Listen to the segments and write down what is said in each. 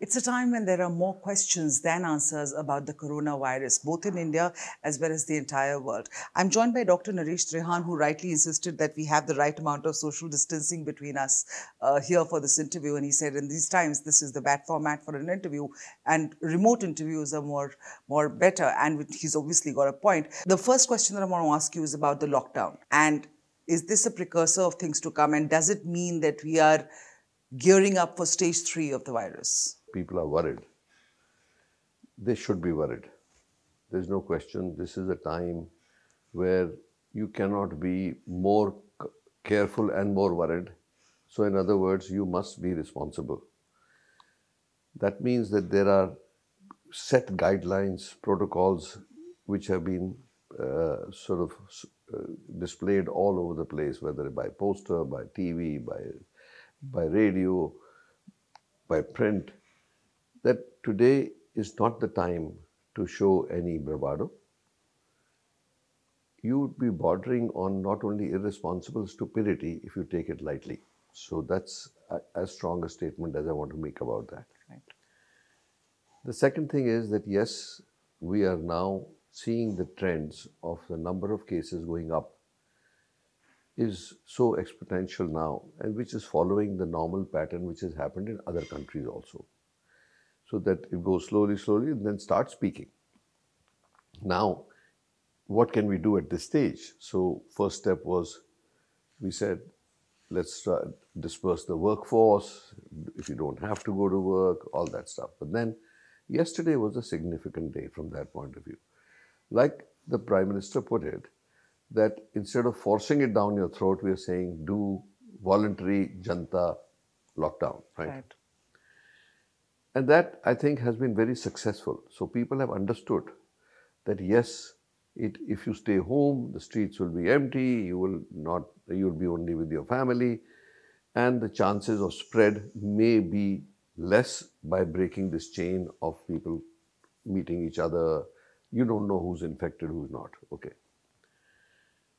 It's a time when there are more questions than answers about the coronavirus, both in India as well as the entire world. I'm joined by Dr. Naresh Trehan, who rightly insisted that we have the right amount of social distancing between us here for this interview. And he said in these times, this is the bad format for an interview, and remote interviews are more better. And he's obviously got a point. The first question that I want to ask you is about the lockdown. And is this a precursor of things to come? And does it mean that we are gearing up for stage 3 of the virus? People are worried. They should be worried. There's no question. This is a time where you cannot be more careful and more worried. So in other words, you must be responsible. That means that there are set guidelines, protocols, which have been displayed all over the place, whether by poster, by TV, by radio, by print, that today is not the time to show any bravado. You would be bordering on not only irresponsible stupidity if you take it lightly. So that's as strong a statement as I want to make about that. Right. The second thing is that yes, we are now seeing the trends of the number of cases going up is so exponential now, and which is following the normal pattern which has happened in other countries also. So that it goes slowly, slowly, and then starts peaking. Now, what can we do at this stage? So first step was, we said, let's disperse the workforce, if you don't have to go to work, all that stuff. But then, yesterday was a significant day from that point of view. Like the Prime Minister put it, that instead of forcing it down your throat, we are saying do voluntary Janata lockdown, right? And that, I think, has been very successful. So people have understood that yes, if you stay home, the streets will be empty, you'll be only with your family, and the chances of spread may be less by breaking this chain of people meeting each other. You don't know who's infected, who's not. Okay.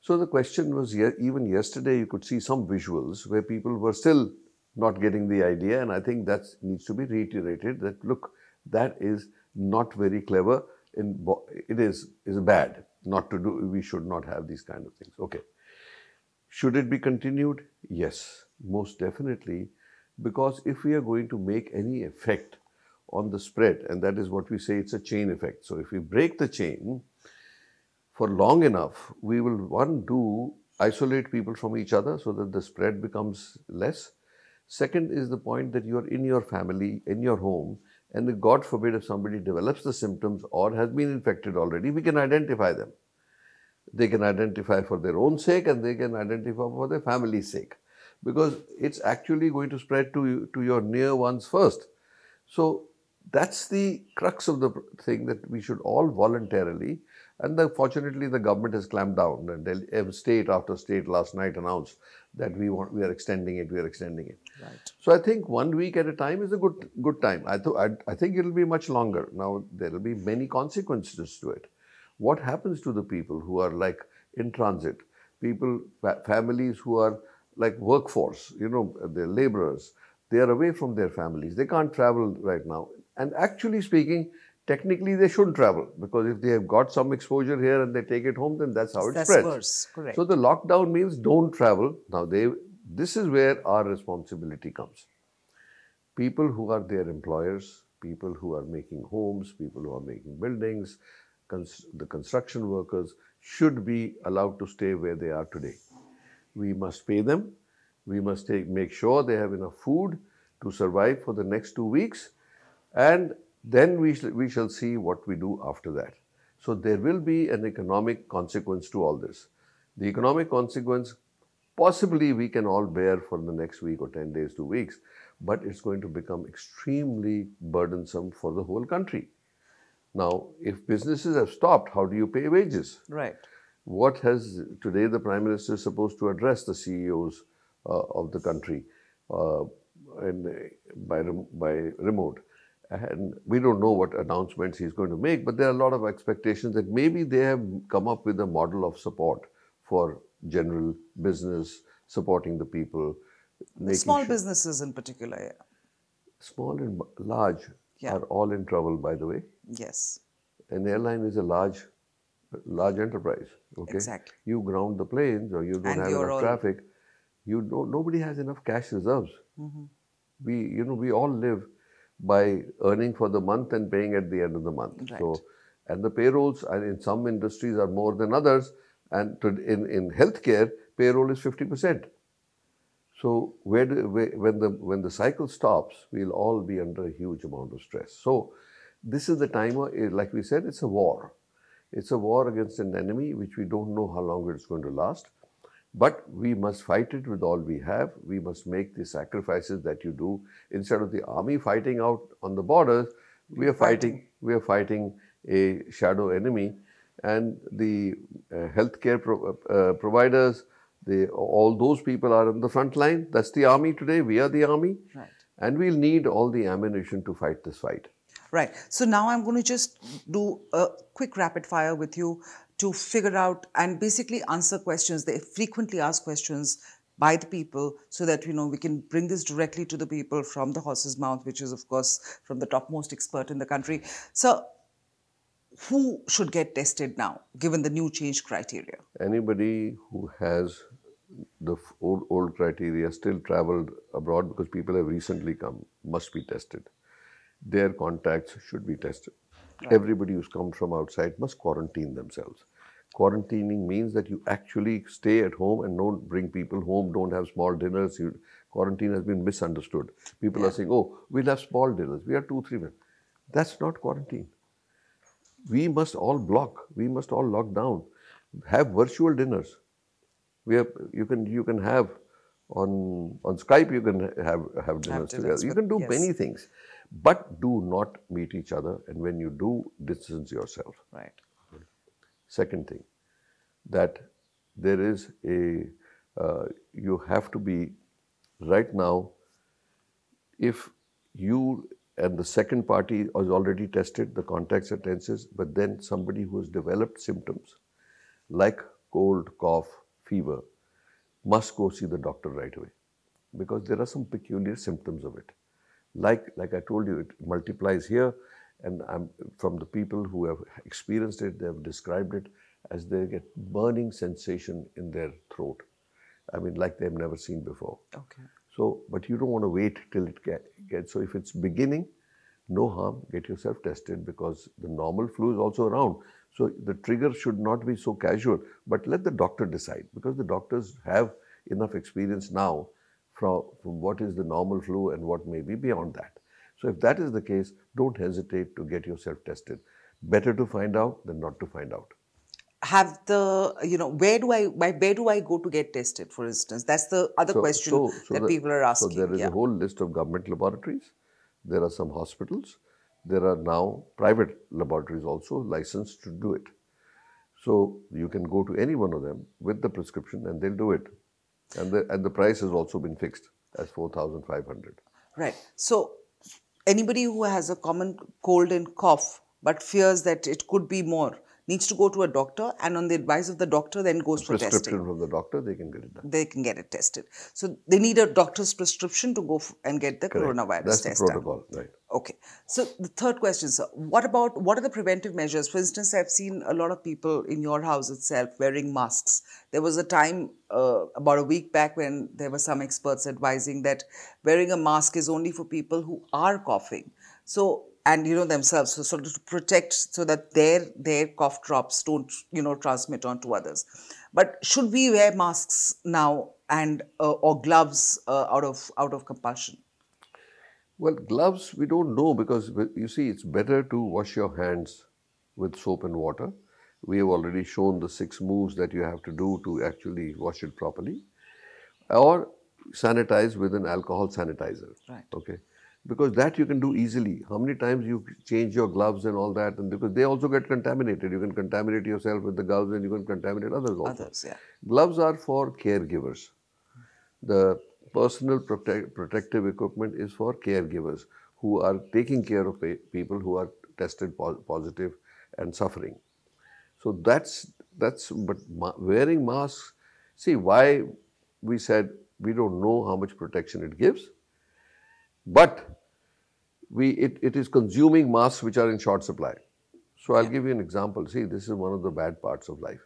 So the question was, even yesterday you could see some visuals where people were still not getting the idea, and I think that needs to be reiterated that look, that is not very clever, and it is bad not to do, we should not have these kind of things. Okay. Should it be continued? Yes, most definitely, because if we are going to make any effect on the spread, and that is what we say, it's a chain effect. So if we break the chain for long enough, we will, one, do isolate people from each other so that the spread becomes less. Second is the point that you are in your family, in your home, and God forbid if somebody develops the symptoms or has been infected already, we can identify them. They can identify for their own sake, and they can identify for their family's sake, because it's actually going to spread to your near ones first. So that's the crux of the thing, that we should all voluntarily, and fortunately the government has clamped down, and state after state last night announced that we are extending it. Right. So I think 1 week at a time is a good time. I think it will be much longer. Now there will be many consequences to it. What happens to the people who are like in transit, people, families who are like workforce, you know, they're laborers, they are away from their families, they can't travel right now. And actually speaking, technically they shouldn't travel, because if they have got some exposure here and they take it home, then that's how it spreads. That's worse, correct. So the lockdown means don't travel. Now this is where our responsibility comes. People who are their employers, people who are making homes, people who are making buildings, the construction workers should be allowed to stay where they are today. We must pay them. We must make sure they have enough food to survive for the next 2 weeks, and then we shall see what we do after that. So there will be an economic consequence to all this. The economic consequence, possibly we can all bear for the next week or 10 days, 2 weeks, but it's going to become extremely burdensome for the whole country. Now, if businesses have stopped, how do you pay wages? Right. What has today the Prime Minister is supposed to address the CEOs of the country by remote, and we don't know what announcements he's going to make, but there are a lot of expectations that maybe they have come up with a model of support for general business, supporting the people. Small businesses in particular, yeah. Small and large are all in trouble, by the way. Yes. An airline is a large enterprise. Okay. Exactly. You ground the planes or you don't have enough traffic. You don't, nobody has enough cash reserves. Mm-hmm. We all live by earning for the month and paying at the end of the month. Right. So, and the payrolls in some industries are more than others. And in healthcare, payroll is 50%. So when the cycle stops, we'll all be under a huge amount of stress. So this is the time, like we said, it's a war. It's a war against an enemy which we don't know how long it's going to last. But we must fight it with all we have. We must make the sacrifices that you do. Instead of the army fighting out on the borders, we are fighting a shadow enemy. And the healthcare providers, all those people are on the front line. That's the army today. We are the army. Right. And we'll need all the ammunition to fight this fight. Right. So now I'm going to just do a quick rapid fire with you to figure out and basically answer questions. They frequently ask questions by the people so that, we can bring this directly to the people from the horse's mouth, which is, of course, from the topmost expert in the country. So who should get tested now, given the new change criteria? Anybody who has the old criteria still traveled abroad, because people have recently come, must be tested. Their contacts should be tested. Right. Everybody who's come from outside must quarantine themselves. Quarantining means that you actually stay at home and don't bring people home, don't have small dinners. Quarantine has been misunderstood. People are saying, oh, we'll have small dinners. We are 2-3 men. That's not quarantine. We must all block. We must all lock down. Have virtual dinners. You can have on Skype. You can have dinners together. You can do many things, but do not meet each other. And when you do, distance yourself. Right. Second thing, that there is you have to be right now. If you and the second party is already tested, the contacts are tested, but then somebody who has developed symptoms like cold, cough, fever, must go see the doctor right away, because there are some peculiar symptoms of it. Like I told you, it multiplies here, and from the people who have experienced it, they have described it as they get burning sensation in their throat. I mean, like they've never seen before. Okay. So, but you don't want to wait till it gets. So if it's beginning, no harm, get yourself tested, because the normal flu is also around. So the trigger should not be so casual, but let the doctor decide, because the doctors have enough experience now from what is the normal flu and what may be beyond that. So if that is the case, don't hesitate to get yourself tested. Better to find out than not to find out. Have the, where do I go to get tested, for instance? That's the other question that people are asking. So there is a whole list of government laboratories. There are some hospitals. There are now private laboratories also licensed to do it. So you can go to any one of them with the prescription and they'll do it. And the price has also been fixed as 4,500. Right. So anybody who has a common cold and cough but fears that it could be more, needs to go to a doctor, and on the advice of the doctor then goes for testing. Prescription from the doctor, they can get it done. They can get it tested. So they need a doctor's prescription to go and get the coronavirus test. That's the protocol, right. Okay. So the third question, sir, what are the preventive measures? For instance, I've seen a lot of people in your house itself wearing masks. There was a time about a week back when there were some experts advising that wearing a mask is only for people who are coughing. So, and themselves, so sort of to protect, so that their cough drops don't, transmit on to others. But should we wear masks now and or gloves out of compulsion? Well, gloves we don't know, because you see, it's better to wash your hands with soap and water. We have already shown the 6 moves that you have to do to actually wash it properly, or sanitize with an alcohol sanitizer. Right. Okay. Because that you can do easily. How many times you change your gloves and all that, and because they also get contaminated. You can contaminate yourself with the gloves and you can contaminate others also. Others, yeah. Gloves are for caregivers. The personal protective equipment is for caregivers who are taking care of people who are tested positive and suffering. So that's. But wearing masks, see why we said we don't know how much protection it gives. But it is consuming masks which are in short supply. So I'll give you an example. See, this is one of the bad parts of life,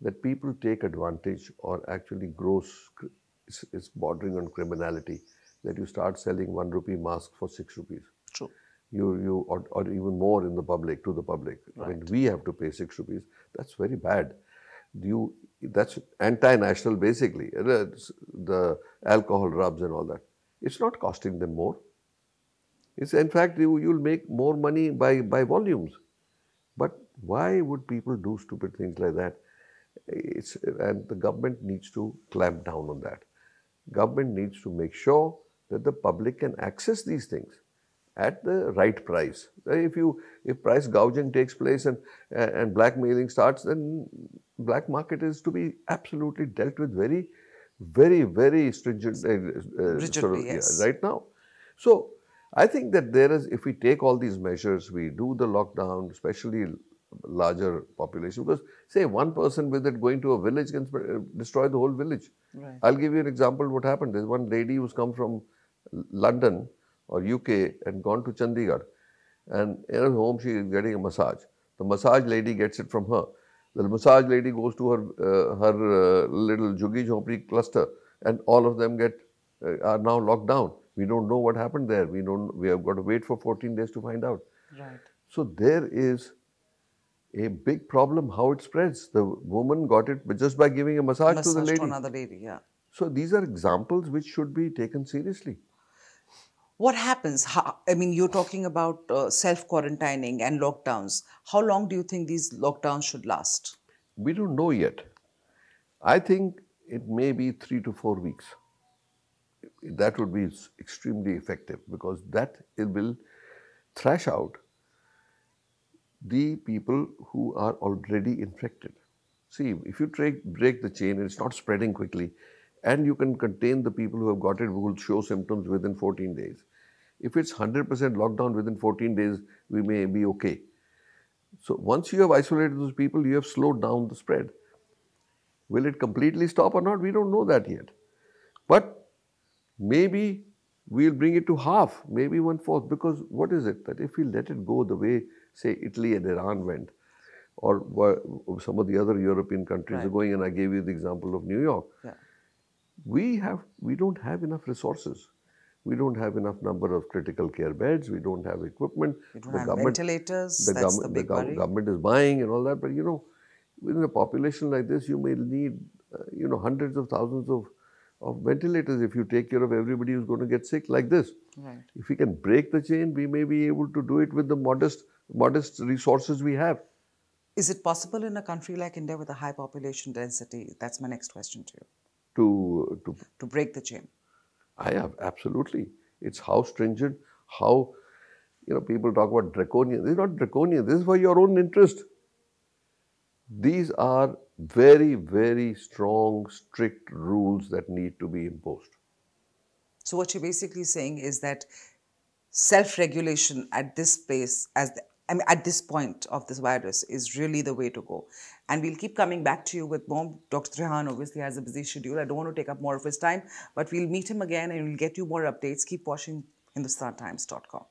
that people take advantage, or actually gross, it's bordering on criminality, that you start selling 1 rupee mask for 6 rupees. True. Or even more in the public, to the public. Right. I mean, we have to pay 6 rupees. That's very bad. That's anti-national basically. The alcohol rubs and all that. It's not costing them more. It's, in fact, you'll make more money by volumes. But why would people do stupid things like that? And the government needs to clamp down on that. Government needs to make sure that the public can access these things at the right price. If price gouging takes place and blackmailing starts, then black market is to be absolutely dealt with very, very, very stringently. Rigidly, sort of, yes. Yeah, right now. So I think that if we take all these measures, we do the lockdown, especially larger population, because say one person with it going to a village can destroy the whole village. Right. I'll give you an example of what happened. There's one lady who's come from London or UK and gone to Chandigarh, and in her home she is getting a massage. The massage lady gets it from her. The massage lady goes to her little Jugi Jhopri cluster, and all of them are now locked down. We don't know what happened there. We have got to wait for 14 days to find out. Right. So there is a big problem how it spreads. The woman got it just by giving a massage to the lady. To another lady, yeah. So these are examples which should be taken seriously. What happens? I mean, you're talking about self-quarantining and lockdowns. How long do you think these lockdowns should last? We don't know yet. I think it may be 3 to 4 weeks. That would be extremely effective, because it will thrash out the people who are already infected. See, if you break the chain, it's not spreading quickly, and you can contain the people who have got it, who will show symptoms within 14 days. If it's 100% lockdown within 14 days, we may be okay. So once you have isolated those people, you have slowed down the spread. Will it completely stop or not? We don't know that yet. But maybe we'll bring it to half, maybe 1/4, because what is it that if we let it go the way, say, Italy and Iran went, or some of the other European countries are going, and I gave you the example of New York. Yeah. We don't have enough resources. We don't have enough number of critical care beds. We don't have equipment. We don't have ventilators. That's the big worry. The government is buying and all that. But, you know, within a population like this, you may need, you know, hundreds of thousands of ventilators if you take care of everybody who's going to get sick like this. Right. If we can break the chain, we may be able to do it with the modest resources we have. Is it possible in a country like India with a high population density? That's my next question to you. To break the chain. I have, absolutely. It's how stringent, how, you know, people talk about draconian. This is not draconian. This is for your own interest. These are very, very strong, strict rules that need to be imposed. So what you're basically saying is that self-regulation at this pace, at this point of this virus, is really the way to go. And we'll keep coming back to you with more. Dr. Trehan obviously has a busy schedule. I don't want to take up more of his time, but we'll meet him again and we'll get you more updates. Keep watching HindustanTimes.com.